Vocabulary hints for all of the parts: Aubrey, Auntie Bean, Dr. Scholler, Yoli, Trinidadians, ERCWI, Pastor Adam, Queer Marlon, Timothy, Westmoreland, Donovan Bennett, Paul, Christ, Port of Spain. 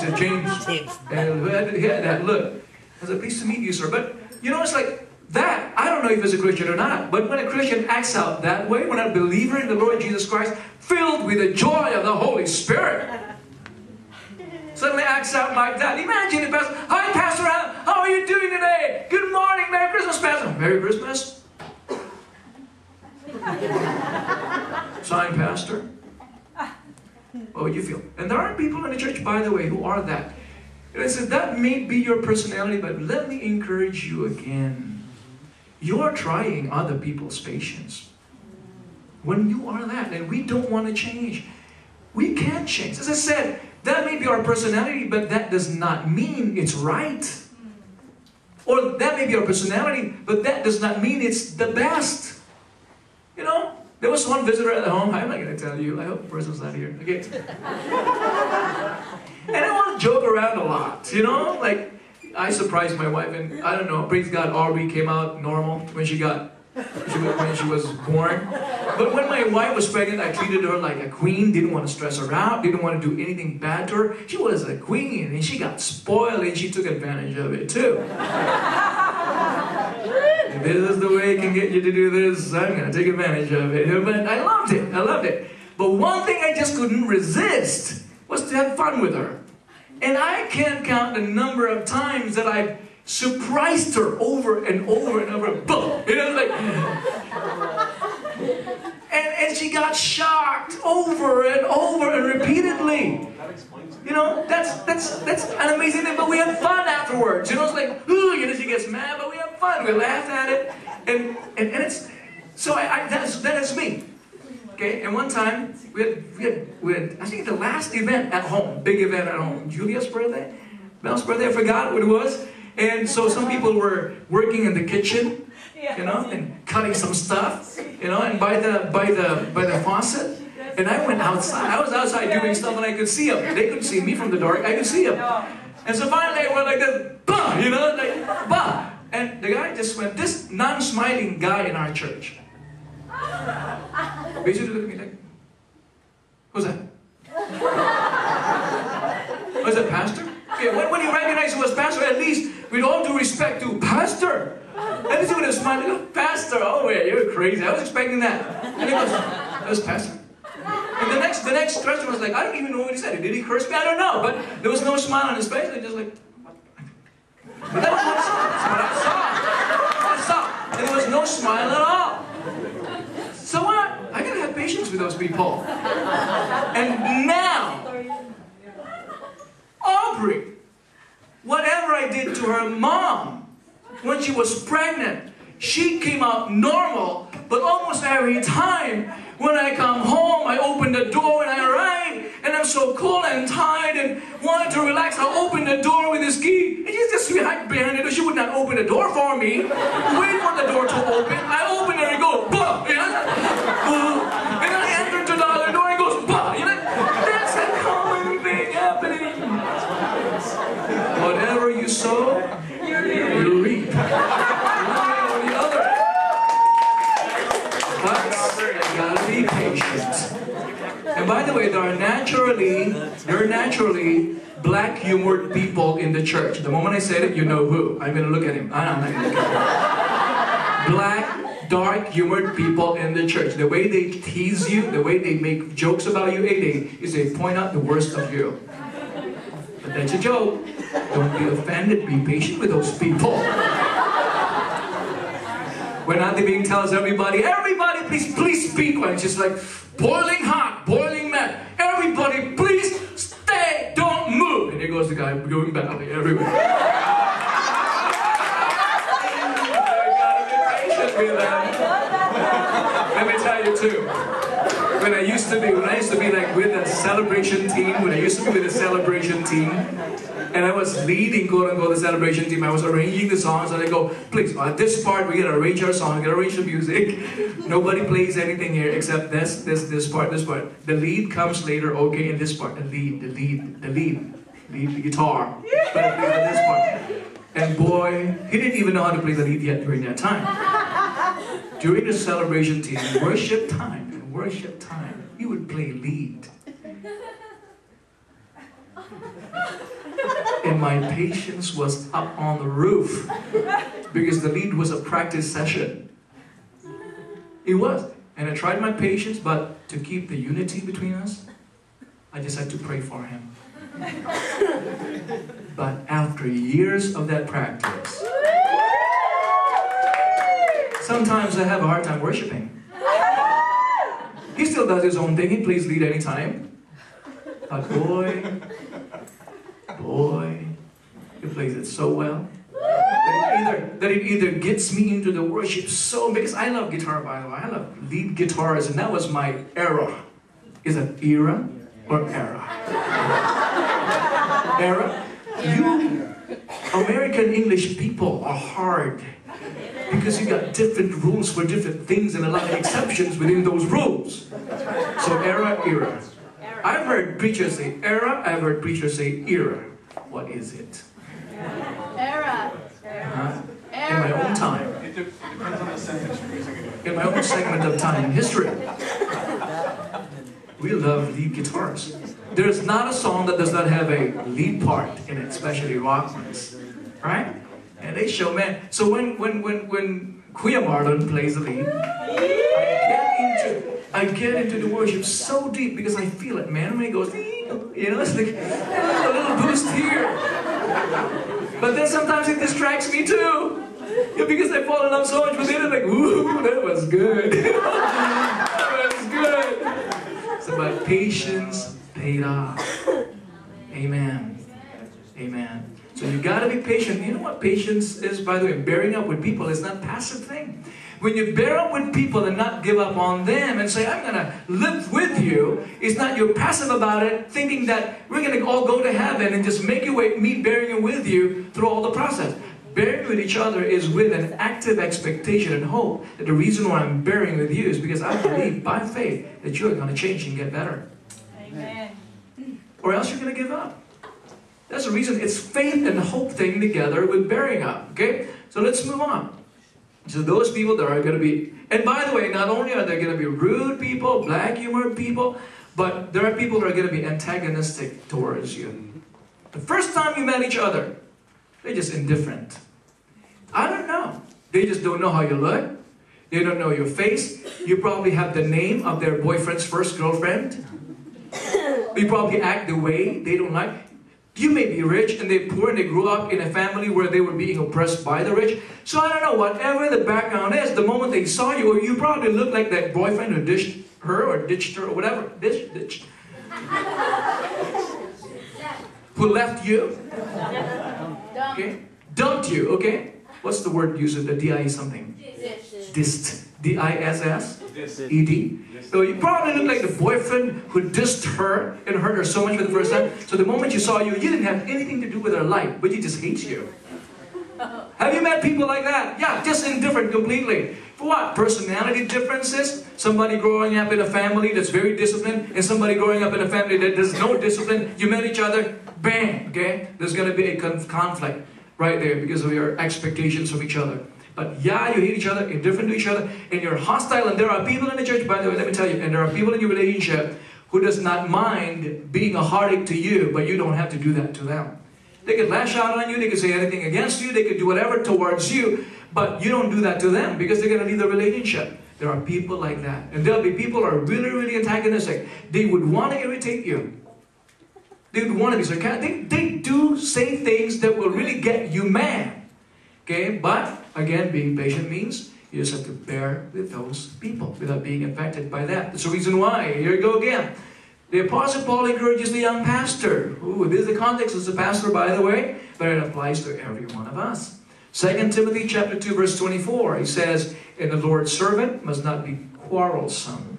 to James. And we had that look. I said, pleased to meet you, sir. But, you know, it's like that. I don't know if it's a Christian or not. But when a Christian acts out that way, when a believer in the Lord Jesus Christ, filled with the joy of the Holy Spirit, suddenly acts out like that. Imagine it, Pastor. Hi, Pastor Adam. How are you doing today? Good morning. Merry Christmas, Pastor. Merry Christmas. Sign, Pastor. What would you feel? And there are people in the church, by the way, who are that. And I said, that may be your personality, but let me encourage you again. You are trying other people's patience. When you are that, and we don't want to change. We can change. As I said, that may be our personality, but that does not mean it's right. Or that may be our personality, but that does not mean it's the best. You know? There was one visitor at home, I'm not going to tell you, I hope the person's not here, okay? And I want to joke around a lot, you know? Like, I surprised my wife and, I don't know, praise God, Aubrey came out normal when she was born. But when my wife was pregnant, I treated her like a queen, didn't want to stress her out, didn't want to do anything bad to her. She was a queen, and she got spoiled, and she took advantage of it, too. If this is the way it can get you to do this, I'm going to take advantage of it. But I loved it. I loved it. But one thing I just couldn't resist was to have fun with her. And I can't count the number of times that I've surprised her over and over and over. Boom! You know, like, and she got shocked over and over and repeatedly. You know, that's an amazing thing, but we have fun afterwards. You know, it's like, ooh, you know, she gets mad, but we have fun. We laugh at it. And it's, so that is me. Okay, and one time, we had, I think the last event at home, big event at home, Julia's birthday, Mel's birthday, I forgot what it was. And so some people were working in the kitchen, you know, and cutting some stuff, you know, and by the faucet. And I went outside. I was outside doing stuff, and I could see them. They couldn't see me from the dark. I could see them. And so finally, I went like this, bah, you know, like, bah. And the guy just went, this non-smiling guy in our church. Basically looked at me like, who's that? Was that Pastor? Okay, when he recognized he was Pastor, at least, with all due respect to Pastor, at least he would have smiled, oh, Pastor, oh, yeah, you're crazy. I was expecting that. And he goes, that was Pastor. And the next question was like, I don't even know what he said. Did he curse me? I don't know. But there was no smile on his face. They just like, what? But that was what I saw. That's what I saw. And there was no smile at all. So what? I gotta have patience with those people. And now, Aubrey, whatever I did to her mom when she was pregnant, she came out normal, but almost every time when I come home, I open the door when I arrive, and I'm so cold and tired and wanted to relax. I open the door with this key, and she's just behind it. She would not open the door for me. Wait for the door to open. I open it and go, bah! You know? And then I enter to the other door and it goes, bah! You know? That's a common thing happening. Whatever you sow, you reap. One or the other. Be patient. And by the way, there are naturally black humored people in the church. The moment I say that, you know who. I'm going to look at him. I'm not going to look at him. Black, dark humored people in the church. The way they tease you, the way they make jokes about you, they point out the worst of you. But that's a joke. Don't be offended. Be patient with those people. When Auntie Bean tells everybody, please speak when she's like, boiling hot, boiling mad. Everybody, please stay, don't move. And here goes the guy going badly everywhere. I gotta be patient with them. Let me tell you too. When I used to be like with a celebration team, and I was leading, quote unquote, the celebration team. I was arranging the songs, and I go, please, at this part, we gotta arrange our song, we gotta arrange the music. Nobody plays anything here except this part. The lead comes later, okay, in this part. The lead, the guitar. But this part. And boy, he didn't even know how to play the lead yet during that time. During the celebration team, worship time, he would play lead. and my patience was up on the roof because the lead was a practice session. It was. And I tried my patience, but to keep the unity between us, I just had to pray for him. But after years of that practice, sometimes I have a hard time worshiping. He still does his own thing. He plays lead anytime. But boy, he plays it so well that it either gets me into the worship so, because I love guitar, by the way. I love lead guitars, and that was my era. Is it era or era? Era? You American English people are hard because you got different rules for different things and a lot of exceptions within those rules. So era. I've heard preachers say era, I've heard preachers say era. What is it? Era. In my own time. It depends on the sentence. In my own segment of time in history. We love lead guitars. There's not a song that does not have a lead part in it, especially rock ones, right? And they show, man. So when Queer Marlon plays the lead, I get into the worship so deep because I feel it, man. When he goes, you know, it's like a little boost here. But then sometimes it distracts me too, because I fall in love so much with it. I'm like, ooh, that was good. That was good. So my patience paid off. Amen. Amen. So you got to be patient. You know what patience is, by the way? Bearing up with people is not a passive thing. When you bear up with people and not give up on them and say, I'm going to live with you, it's not you're passive about it, thinking that we're going to all go to heaven and just make your way, me bearing it with you through all the process. Bearing with each other is with an active expectation and hope that the reason why I'm bearing with you is because I believe by faith that you're going to change and get better. Amen. Or else you're going to give up. That's the reason it's faith and hope thing together with bearing up, okay? So let's move on. So those people that are going to be, and by the way, not only are there going to be rude people, black humor people, but there are people that are going to be antagonistic towards you. The first time you met each other, they're just indifferent. I don't know. They just don't know how you look. They don't know your face. You probably have the name of their boyfriend's first girlfriend. You probably act the way they don't like. You may be rich and they're poor and they grew up in a family where they were being oppressed by the rich. So I don't know, whatever the background is, the moment they saw you, or you probably looked like that boyfriend who ditched her or whatever. Ditched. Who left you? Okay. Dumped you, okay? What's the word used? The D-I something. Dissed. D-I-S-S-E-D. So you probably look like the boyfriend who dissed her and hurt her so much for the first time. So the moment you saw you didn't have anything to do with her life, but you just hate you. Have you met people like that? Yeah, just indifferent completely. For what? Personality differences? Somebody growing up in a family that's very disciplined and somebody growing up in a family that there's no discipline. You met each other, bang, okay? There's going to be a conflict right there because of your expectations from each other. But yeah, you hate each other, indifferent to each other, and you're hostile. And there are people in the church, by the way, let me tell you, and there are people in your relationship who does not mind being a heartache to you, but you don't have to do that to them. They could lash out on you, they could say anything against you, they could do whatever towards you, but you don't do that to them because they're going to leave the relationship. There are people like that. And there'll be people who are really, really antagonistic. They would want to irritate you. They would want to be sarcastic. They do say things that will really get you mad. Okay, but again, being patient means you just have to bear with those people without being affected by that. That's the reason why. Here we go again. The Apostle Paul encourages the young pastor. Ooh, this is the context as a pastor, by the way, but it applies to every one of us. 2 Timothy chapter 2, verse 24. He says, "And the Lord's servant must not be quarrelsome.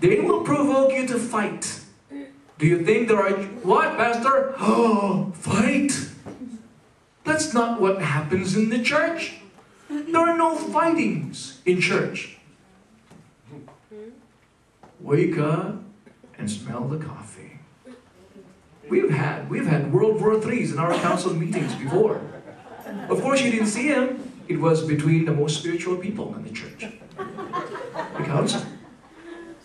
They will provoke you to fight." Do you think there are what, Pastor? Oh, fight. That's not what happens in the church. There are no fightings in church. Wake up and smell the coffee. We've had World War III's in our council meetings before. Of course, you didn't see him. It was between the most spiritual people in the church. The council.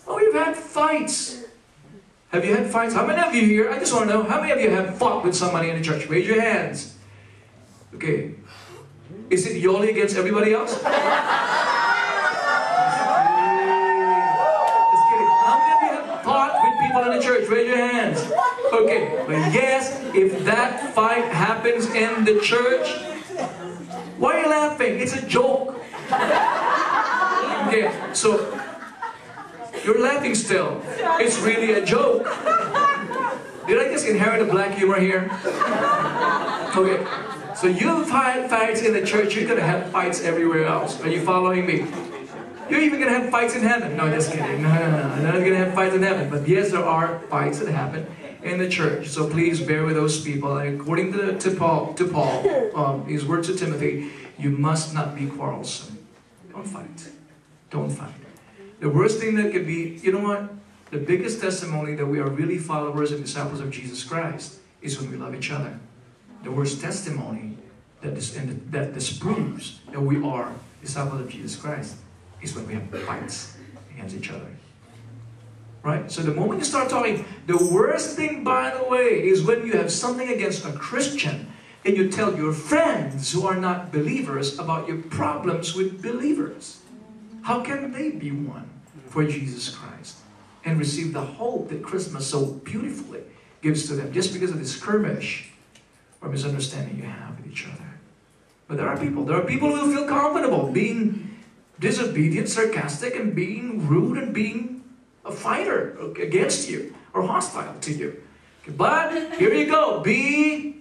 Oh, we've had fights. Have you had fights? How many of you here, I just want to know, how many of you have fought with somebody in the church? Raise your hands. Okay. Is it Yoli against everybody else? Just kidding. How many of you have fought with people in the church? Raise your hands. Okay. But yes, if that fight happens in the church, why are you laughing? It's a joke. Okay. So, you're laughing still. It's really a joke. Did I just inherit a black humor here? Okay. So you've had fights in the church, you're going to have fights everywhere else. Are you following me? You're even going to have fights in heaven. No, just kidding. No. You're not going to have fights in heaven. But yes, there are fights that happen in the church. So please bear with those people. And according to Paul, his word to Timothy, you must not be quarrelsome. Don't fight. Don't fight. The worst thing that could be, you know what? The biggest testimony that we are really followers and disciples of Jesus Christ is when we love each other. The worst testimony that disproves that we are disciples of Jesus Christ is when we have fights against each other. Right? So the moment you start talking, the worst thing, by the way, is when you have something against a Christian and you tell your friends who are not believers about your problems with believers. How can they be one for Jesus Christ and receive the hope that Christmas so beautifully gives to them just because of this skirmish or misunderstanding you have with each other? But there are people who feel comfortable being disobedient, sarcastic, and being rude and being a fighter against you or hostile to you. But here you go. Be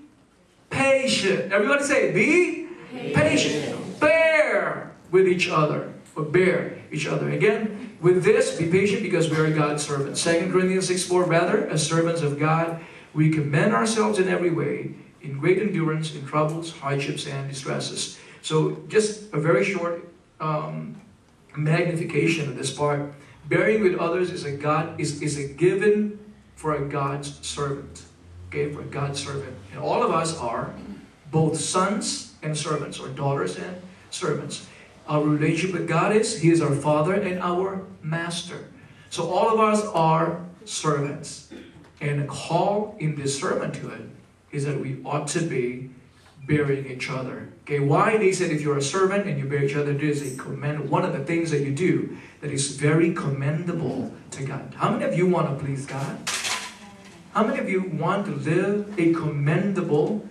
patient. Everybody say, be patient. Bear with each other. Or bear each other. Again, with this, be patient because we are God's servants. 2 Corinthians 6:4, rather, as servants of God, we commend ourselves in every way, in great endurance, in troubles, hardships, and distresses. So just a very short magnification of this part. Bearing with others is a given for a God's servant. Okay, for a God's servant. And all of us are both sons and servants, or daughters and servants. Our relationship with God is, He is our Father and our Master. So all of us are servants. And the call in this servanthood is that we ought to be bearing each other. Okay, why? They said if you're a servant and you bear each other, there's a commend. One of the things that you do that is very commendable to God. How many of you want to please God? How many of you want to live a commendable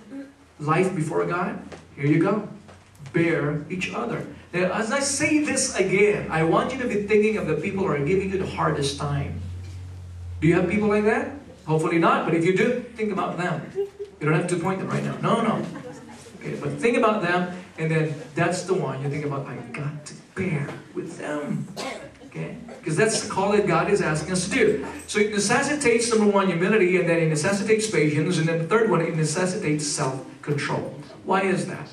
life before God? Here you go. Bear each other. Now, as I say this again, I want you to be thinking of the people who are giving you the hardest time. Do you have people like that? Hopefully not, but if you do, think about them. You don't have to point them right now. No. Okay, but think about them, and then that's the one you think about, I've got to bear with them. Okay? Because that's the call that God is asking us to do. So it necessitates, number one, humility, and then it necessitates patience, and then the third one, it necessitates self-control. Why is that?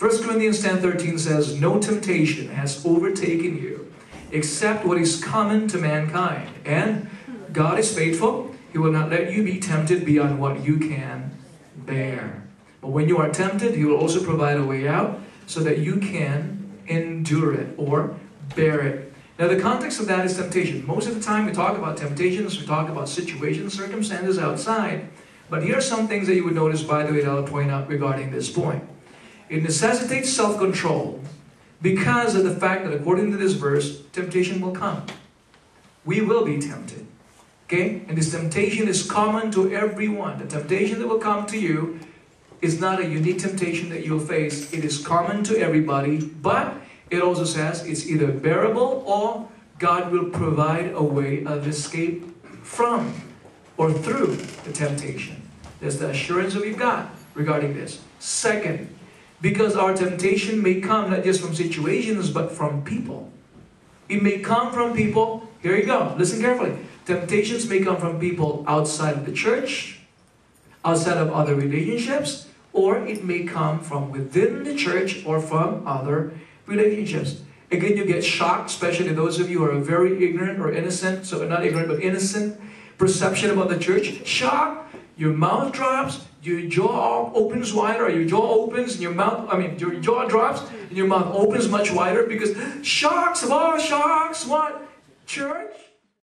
1 Corinthians 10:13 says, no temptation has overtaken you, except what is common to mankind. And God is faithful. He will not let you be tempted beyond what you can bear. But when you are tempted, He will also provide a way out so that you can endure it or bear it. Now, the context of that is temptation. Most of the time we talk about temptations, we talk about situations, circumstances outside. But here are some things that you would notice, by the way, that I'll point out regarding this point. It necessitates self-control because of the fact that according to this verse, temptation will come. We will be tempted. Okay? And this temptation is common to everyone. The temptation that will come to you is not a unique temptation that you'll face. It is common to everybody, but it also says it's either bearable or God will provide a way of escape from or through the temptation. That's the assurance that we've got regarding this. Second, because our temptation may come not just from situations, but from people. It may come from people. Here you go. Listen carefully. Temptations may come from people outside of the church, outside of other relationships, or it may come from within the church or from other relationships. Again, you get shocked, especially those of you who are very ignorant or innocent. So not ignorant, but innocent perception about the church. Shocked. Your mouth drops. Your jaw opens wider, or your jaw opens and your mouth, your jaw drops and your mouth opens much wider because sharks, what? Church?